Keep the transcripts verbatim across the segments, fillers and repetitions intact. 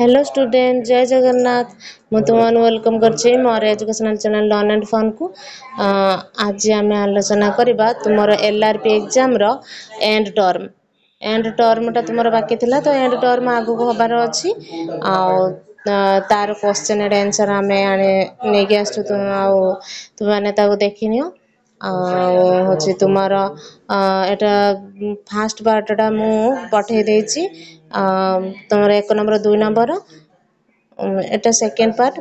Hello student, जय जगन्नाथ। मु तुमन वेलकम करछी मोर educational channel learn and fun को। आज आम आलोचना करवा तुम एलआरपी एग्जाम रो एंड टर्म एंड टर्मटा तुम बाकी थिला तो एंड टर्म आगु को हबार अछि आ तार क्वेश्चन एंड आंसर आम नहीं आस तुम मैंने देखनी हूँ तुम एटा फास्ट पार्टा मु पठे देछि तुम एक नंबर दुई नंबर एटा सेकेंड पार्ट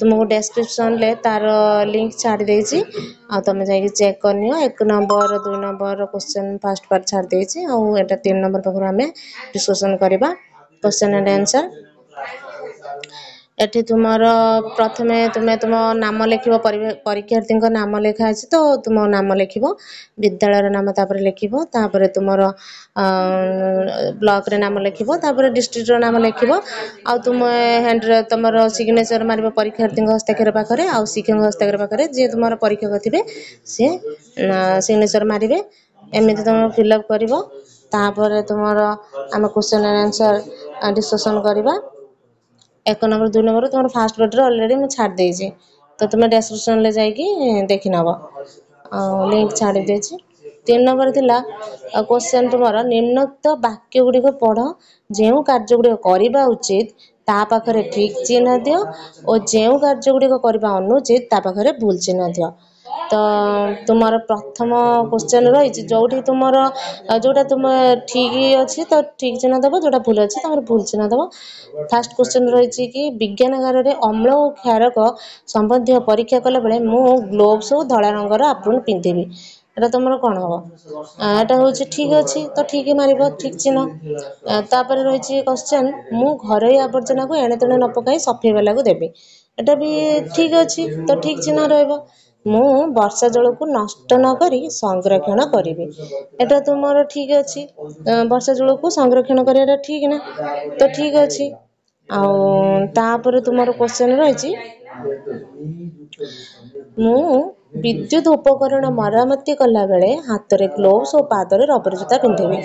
तुमको डेस्क्रिप्शन ले तार लिंक छाड़ दे तुम जा चेक करनी एक नंबर दुई नंबर क्वेश्चन फास्ट पार्ट छाड़ दे एटा तीन नंबर पाखर आम डिस्कसन करवा क्वेश्चन एंड आंसर। एटी तुम प्रथम तुम्हें तुम नाम लिख परीक्षार्थी नाम लिखाई तो तुम नाम लिख विद्यालय नाम तापर लिख तुम ब्लॉक रे नाम लिख डिस्ट्रिक्ट रो नाम लिख तुम हैंड तुम सिग्नेचर मार परीक्षार्थी हस्ताक्षर पाखे आ शिक्षक हस्ताक्षर पाखे जी तुम परीक्षक थे सी सिग्नेचर मारे एमती तुम फिलअप कर तुम आम क्वेश्चन एंड आंसर डिस्कशन करवा एक नंबर दुई नंबर तुम फास्ट पार्ट अलरेडी मुझे छाड़ दे तो तुम डेस्क्रिप्शन ले जाकि देखी नब लिंक छाड़ दे। तीन नंबर थिला क्वेश्चन तुम निम्नोक्त वाक्य गुड़िक पढ़ जो कार्य गुड़िक करवा उचित ता पाखरे ठीक चिन्ह दियो और जो कार्य गुड़िक करवा अनुचित ता पाखरे भूल चिन्ह दियो। तो तुम प्रथम क्वेश्चन रही जोटी तुम जोटा तुम ठीक अच्छे तो ठीक चिन्ह दब जोटा भूल अच्छे तुम भूल चिन्ह दब। फास्ट क्वेश्चन रही कि विज्ञानगार में अम्ल और क्षारक संबंधी परीक्षा कला बेले मु ग्लोब्स और धला रंगर आप्रोन पिंधिबी एटा तुम कौन हम एटा हूँ ठीक अच्छे तो ठीक मार ठीक चिन्ह। तापर रही क्वेश्चन मु घर आवर्जना को एणे तेणे न पकाई सफे वाला को देवी एटा भी ठीक अच्छे तो ठीक चिन्ह रहा मु वर्षा जल को नष्ट नक संरक्षण करी एटा तुम ठीक अच्छे वर्षा जल को संरक्षण करा ठीक ना तो ठीक अच्छे। आपर तुम क्वेश्चन रही मु विद्युत उपकरण मरामती कला बेले हाथ में ग्लोव्स और पाद में रबर जूता पिंधेबी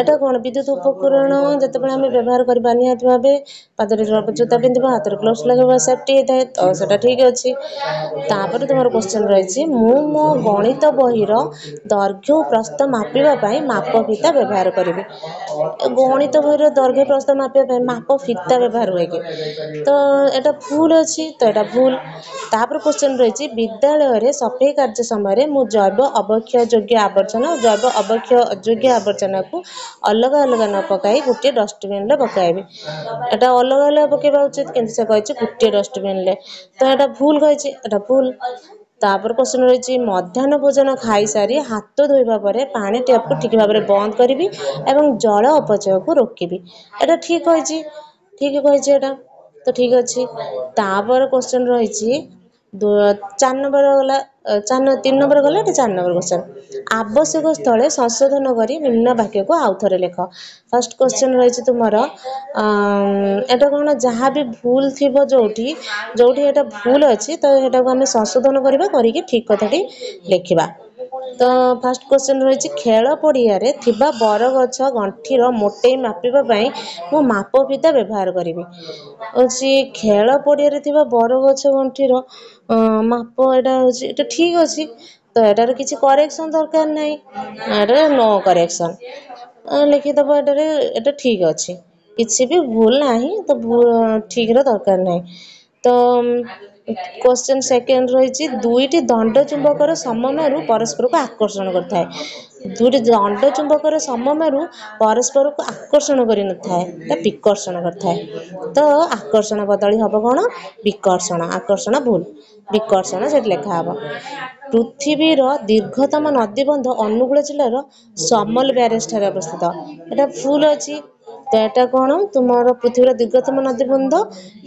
एटा कौन विद्युत उपकरण जिते आम व्यवहार करवा निहाती भाव पाद में रबर जूता पिंधवा हाथ में ग्लोव्स लगे सेफ्टी होता है तो सेटा ठीक अच्छे। तापर तुम क्वेश्चन रही मु मो गणित बहीर दैर्घ्य प्रस्थ मापीवाई माप फिता व्यवहार करी गणित बहीर दैर्घ्य प्रस्थ मापीवाई माप फिता व्यवहार हुए कि तो एटा भूल अच्छी तो एटा भूल। तापर क्वेश्चन रही विद्यालय सफेई कार्य समय मु जैव अवक्षय योग्य आवर्जना और जैव अवक्षय अयोग्य आवर्जना को अलग अलग न पकाई गोटे डस्टबिन में पकाइबी एटा अलग अलग पकेबा उचित किंतु से कहिछि गोटे डस्टबिन ले तो एटा भूल कहिछि एटा भूल। तापर क्वेश्चन रही मध्याह्न भोजन खाई सारी हाथ धोइबा परे पानी टैप को ठीक भाव में बंद करी एवं जल अपचय को रोकबी एटा ठीक कहिछि ठीक कहिछि एटा तो ठीक अछि। तापर क्वेश्चन रही चार नंबर गला चार तीन नंबर गला चार नंबर क्वेश्चन आवश्यक स्थले संशोधन करी निम्न वाक्य को आउ थे लेख। फर्स्ट क्वेश्चन रही तुम एटा कौन जहाँ भी भूल थी जोटी जोटी एटा भूल अच्छी तो एटा को आम संशोधन करवा करी ठीक कथाटी लिखा। तो फास्ट क्वेश्चन रही खेल पड़िया रे थिबा बरगछ गंठी रो मोटे मापीबा पई मु माप फिता व्यवहार करिवि अछि खेल पड़िया रे थिबा बरगछ गंठी रो माप एटा होछि एटा ठीक अछि तो एटार किछि करेक्शन दरकार नाही अरे नो करेक्शन लिखि दबो एटारे एटा ठीक अछि किछि भी भूल नाही तो ठीक रो दरकार नाही। तो क्वेश्चन सेकेंड रही दुईटी दंड चुंबकर सममेरु परस्पर को आकर्षण करता है दुईटी दंड चुंबकर सममेरु परस्पर को आकर्षण कर विकर्षण करता है तो आकर्षण बदली हम कौन विकर्षण आकर्षण भूल विकर्षण से लिखा हम। पृथ्वीर दीर्घतम नदीबंध अनुगुल जिलार समल ब्यारेज ठार अवस्थित एटा भूल अच्छी तो एटा कौन तुम पृथ्वीर दीर्घतम नदीबंध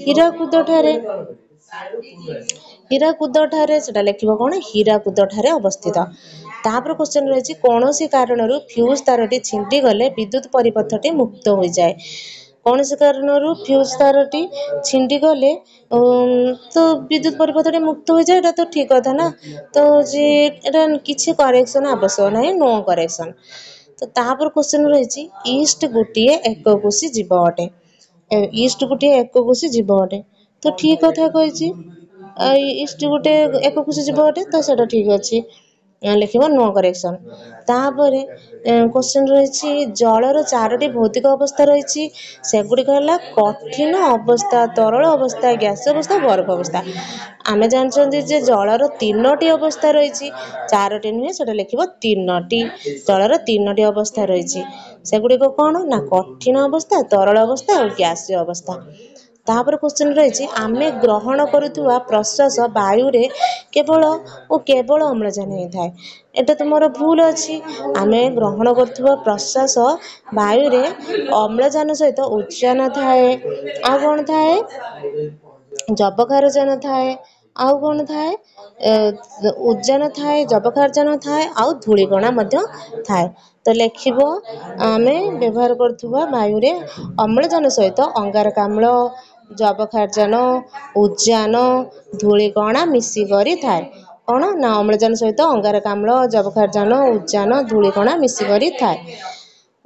हीराकूद ठारे हीराकूद ठारे सेटा लिखिबो कौन हीराकूद ठारे अवस्थित। तापर क्वेश्चन रही कौन सी कारण फ्यूज तारटी छिंटी गले विद्युत परिपथटी मुक्त हो जाए कौन सी कारण फ्यूज तारटी छिंटी गले तो विद्युत परिपथटी मुक्त हो जाए तो ठीक कथा ना तो जे एटा किछि करेक्शन आवश्यक ना नो करेक्शन। तो तापर क्वेश्चन रही ईस्ट गोटे एककोशी जीव अटे इस्ट गोटे एक कोशी जीव अटे तो ठीक कथा कही इस्ट गोटे एक कोशी जीव अटे तो से ठीक अच्छे लिख नो करेक्शन। तापर क्वेश्चन रही जलर चारोटी भौतिक अवस्था रही सेगुड़िक कठिन अवस्था तरल अवस्था गैस अवस्था बर्फ अवस्था आम जानते जलर तीनोटी अवस्था रही चारोटी नुहे से लिख तीनोटी जलर तीनोटी अवस्था रही सेगुड़िक कौन ना कठिन अवस्था तरल अवस्था और गैस अवस्था। तापर क्वेश्चन रही आम ग्रहण करुवा प्रश्वास वायु रे केवल और केवल अम्लजान होता है एटा तुमर भूल अच्छी आम ग्रहण करुवा प्रश्वास वायु रे अम्लजान सहित उच्चान थाए आ कौन थाए जबकारजान थाए आउ कौन थाए उज्जान थाए जबकारजान थाए आउ धूलिकणा थाए तो लिखिब आम व्यवहार करुवा वायु रे अम्लजान सहित अंगारकाम्ल जबकारजान उज्जान धूलिकणा मिसिकी थाए कौन ना अम्लजान सहित अंगारकाम्ल जबकारजान उज्जान धूलिकणा मिसिकी थाए।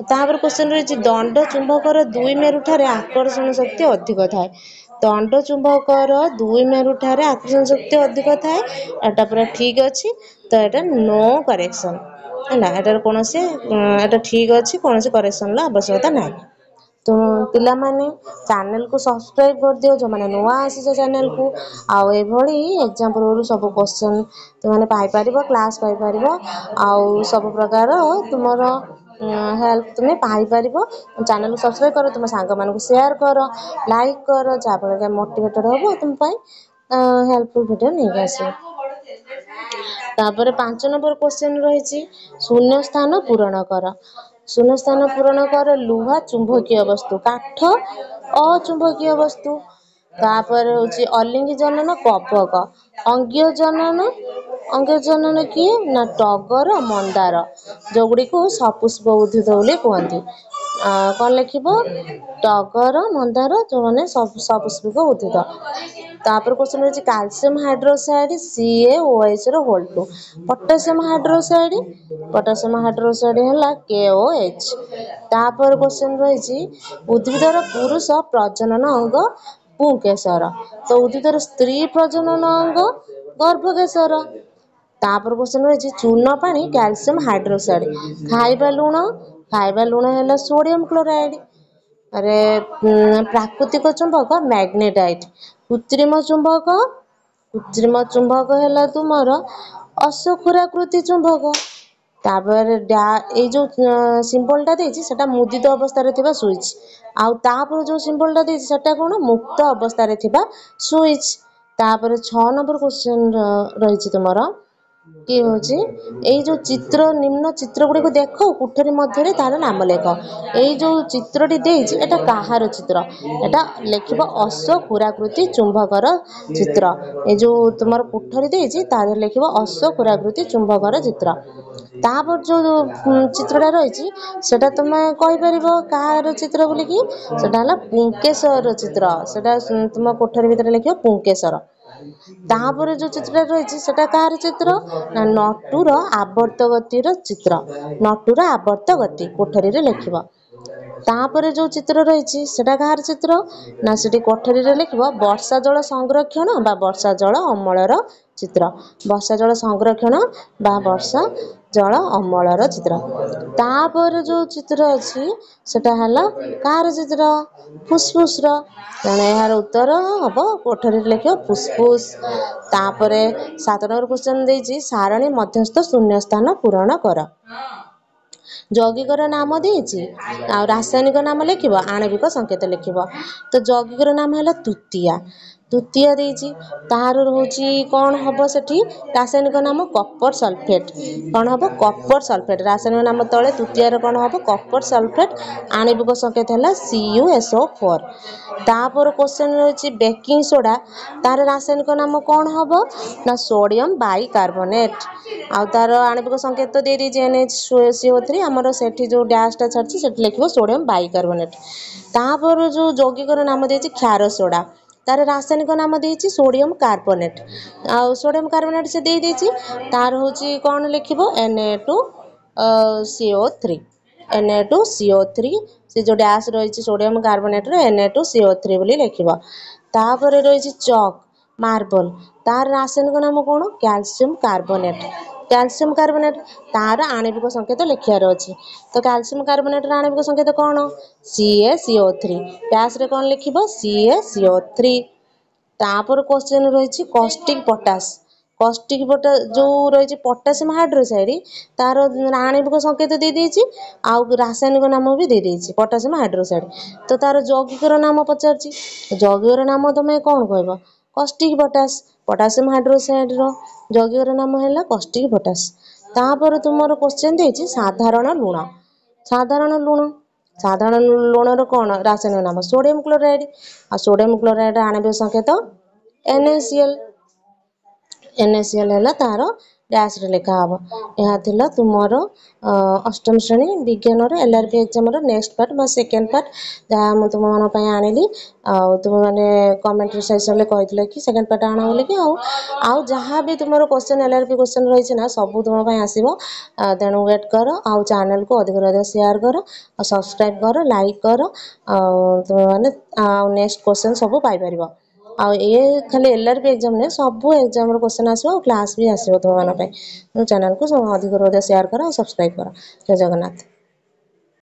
तापर क्वेश्चन रही दंड चुंबकर दुई मेरुठार आकर्षण शक्ति अधिक थाए दंड चुंबकर दुई मेरुठार आकर्षण शक्ति अधिक थाए एटा पूरा ठीक अच्छे तो यहाँ नो करेक्शन ना एटार कौन से एटा ठीक अच्छे कौन से करेक्शन आवश्यकता ना। तो पिला माने चैनल को सब्सक्राइब कर दियो जो मैंने नुआ आसी चैनल को आउ एग्जाम्पल सब क्वेश्चन तुमने पाइपर क्लास पाइपर आउ सब प्रकार तुम हेल्प तुम्हें पाइपर चैनल को सब्सक्राइब कर तुम सांग मान को शेयर कर लाइक कर जहाँफल मोटिवेटेड हम तुम हेल्पफुल वीडियो नहीं आस। तापर पांच नंबर क्वेश्चन रही शून्य स्थान पूरण कर शून्य स्थान पूरण कर लुहा चुंबकीय वस्तु काठ अचुंबकीय वस्तु तापर हूँ अलिंगी जनन कपक अंगीय जनन अंगीय जनन किए ना टगर मंदार जो गुड़ी को सपुष्प उद्भिद बोली कहती कौन लिख टगर मंदार जो मैंने सपुष्प उद्भिद। तापर क्वेश्चन रही calcium hydroxide C A O H रोल to potassium hydroxide potassium hydroxide है के ओ एच। तापर क्वेश्चन रही उद्भिदर पुरुष प्रजनन अंग पुंकेशर तो उद्भिदर स्त्री प्रजनन अंग गर्भकेशर। तापर क्वेश्चन रही चूर्ण पानी कैल्शियम हाइड्रोक्साइड खाइबा लुण खाइबा लुण है सोडियम क्लोराइड अरे प्राकृतिक चुंबक मैग्नेटाइट कृत्रिम चुंबक कृत्रिम चुंबक है तुम अशुखुराकृति चुंबक। तापर डा ये जो सिंबलटा देटा मुदित अवस्था थी स्विच आउर जो सिंबलटा देटा कौन मुक्त अवस्था थी स्विच। तापर छ नंबर क्वेश्चन रही तुम कि हूँ यही जो चित्र निम्न चित्र गुड़ी को देख कोठरी मध्य तार नाम लेख यही जो चित्रटी देटा कहार चित्र एटा लिख अशुखुराकृति चुंबकर चित्र ये जो तुम कोठरी देती लिख अशुखुराकृति चुंबकर चित्र। तापर जो चित्रटा रही तुम कहीपर कहार चित्र बोलिकी से पुंकेशर चित्र से तुम कोठरी भितर लिख पुंकेशर। तापर जो चित्र रही सेटा कहार चित्र ना नटूर आवर्त गतिर चित्र नटूर आवर्त गति कोठरी रे लिख। तापर जो चित्र रही सेटा कहार चित्र ना से कोठरी रे लिख वर्षा जल संरक्षण बा वर्षा जल अमलर चित्र वर्षा जल संरक्षण बा वर्षा जल अमलर चित्र। तापर जो चित्र अच्छी सेटा है कार चित्र फुसफुस तेना यार उत्तर हम कोठरी लिख फुसफुस। तापर सात नंबर क्वेश्चन देती सारणी मध्यस्थ शून्य स्थान पूरण कर यौगिकर नाम देती रासायनिक नाम लिख आणविक संकेत लिख तो यौगिकर नाम है तृतीया द्वितीय देती तार हूँ कौन हम से रासायनिक नाम कॉपर सल्फेट कौन हम कॉपर सल्फेट रासायनिक नाम तले तृतीय कौन हम कॉपर सल्फेट आणविक संकेत है C U S O four. तापर क्वेश्चन रही बेकिंग सोडा तार रासायनिक नाम कौन हम ना सोडियम बाइकार्बोनेट आ तार आणविक संकेत तो दे दीजिए N H C O three आमर से जो डैशटा छाड़ी से लिख सोडियम बाइकार्बोनेट। तापर जो यौगिकर नाम देती क्षार सोडा तार रासायनिक नाम देती सोडियम कार्बोनेट आ सोडियम कार्बोनेट से दे देती तार हूँ कौन लिख N A two C O three N A two C O three से जो डैश रही sodium carbonate N A two C O three बोली लिखा। तापर रही चॉक मार्बल तार रासायनिक नाम कौन कैल्शियम कार्बोनेट। कैल्शियम कार्बोनेट तार आणविक संकेत लिखार अच्छे तो कैल्शियम कार्बोनेटर आणविक संकेत कौन सी A C O three dash रे कौन लिख C A C O three. तापर क्वेश्चन रही कॉस्टिक पोटास कॉस्टिक पोटा जो रही पोटासियम हाइड्रोसाइड तार आणविक संकेत दे देछि आउ रासायनिक नाम भी दे देछि पोटासियम हाइड्रोसाइड। तो तार यौगिकर नाम पचारछि यौगिकर नाम तुम्हें कौन कहबो कॉस्टिक पोटास पोटासियम हाइड्रोसाइड रो यौगिकर नाम है कॉस्टिक पोटास। तापर तुम क्वेश्चन देछि साधारण लुण साधारण लुण साधारण लुणर कौन रासायनिक नाम सोडियम क्लोराइड आ सोडियम क्लोराइड आणविक संकेत N A C L N A C L है तार डैश रे लिखाव। यह थिला तुमर अष्टम श्रेणी विज्ञान L R P exam next part बा सेकेंड पार्ट जहाँ तुम मैं आनी तुम मैंने कमेंट सेक्शन कहते कि सेकेंड पार्ट आना बोल कि आउ जहाँ भी तुम question L R P question रही ना सब तुम आसो तेणु वेट कर आउ चैनल को अधिक अधिक शेयर कर सब्सक्राइब कर लाइक कर तुम मैंने नेक्स्ट क्वेश्चन सब पाइपर आ ये खाली एल आर पी एग्जाम ने सब एग्जाम क्वेश्चन आसो क्लास भी आसो तुम मैं चैनल को अधिक शेयर कर सब्सक्राइब कर। जय जगन्नाथ।